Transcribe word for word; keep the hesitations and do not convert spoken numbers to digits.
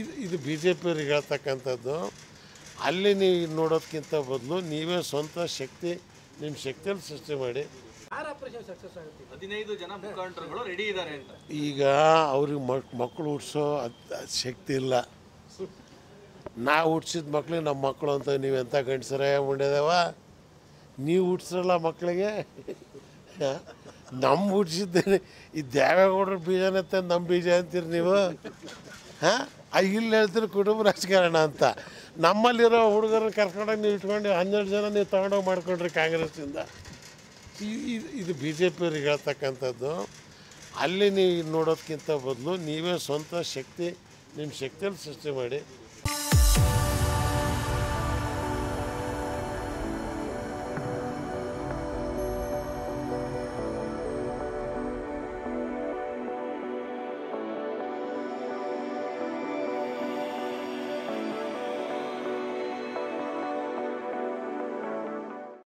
ಇದು ಇದು B J ಪಿಯವ್ರಿಗೆ ಹೇಳ್ತಕ್ಕಂಥದ್ದು. ಅಲ್ಲಿ ನೀವು ನೋಡೋದಕ್ಕಿಂತ ಬದಲು ನೀವೇ ಸ್ವಂತ ಶಕ್ತಿ, ನಿಮ್ಮ ಶಕ್ತಿಯಲ್ಲಿ ಸೃಷ್ಟಿ ಮಾಡಿ. ಹದಿನೈದು ಜನ ಮುಖಂಡರುಗಳು ರೆಡಿ ಇದ್ದಾರೆ ಅಂತ. ಈಗ ಅವ್ರಿಗೆ ಮಕ್ ಮಕ್ಕಳು ಹುಟ್ಟಿಸೋ ಶಕ್ತಿ ಇಲ್ಲ. ನಾವು ಹುಟ್ಟಿಸಿದ ಮಕ್ಕಳಿಗೆ ನಮ್ಮ ಮಕ್ಕಳು ಅಂತ ನೀವೆಂಥ ಗಂಡಸರೇ ಉಂಡೆದೇವ, ನೀವು ಹುಟ್ಟಿಸ್ರಲ್ಲ ಮಕ್ಕಳಿಗೆ. ನಮ್ಮ ಹುಟ್ಟಿಸಿದ್ದೇನೆ ಈ ದೇವೇಗೌಡರ ಬೀಜನೇ ತಂದು ನಮ್ಮ ಬೀಜ ಅಂತೀರಿ ನೀವು. ಹಾಂ, ಇಲ್ಲಿ ಹೇಳ್ತೀರಿ ಕುಟುಂಬ ರಾಜಕಾರಣ ಅಂತ. ನಮ್ಮಲ್ಲಿರೋ ಹುಡುಗರನ್ನ ಕರ್ಕೊಂಡೋಗಿ ನೀವು ಇಟ್ಕೊಂಡು ಹನ್ನೆರಡು ಜನ ನೀವು ತಗೊಂಡೋಗಿ ಮಾಡ್ಕೊಂಡ್ರಿ ಕಾಂಗ್ರೆಸ್ಸಿಂದ. ಇದು ಇದು ಬಿ ಜೆ ಪಿಯವ್ರಿಗೆ ಹೇಳ್ತಕ್ಕಂಥದ್ದು. ಅಲ್ಲಿ ನೀವು ನೋಡೋದಕ್ಕಿಂತ ಬದಲು ನೀವೇ ಸ್ವಂತ ಶಕ್ತಿ, ನಿಮ್ಮ ಶಕ್ತಿಯಲ್ಲಿ ಸೃಷ್ಟಿ ಮಾಡಿ.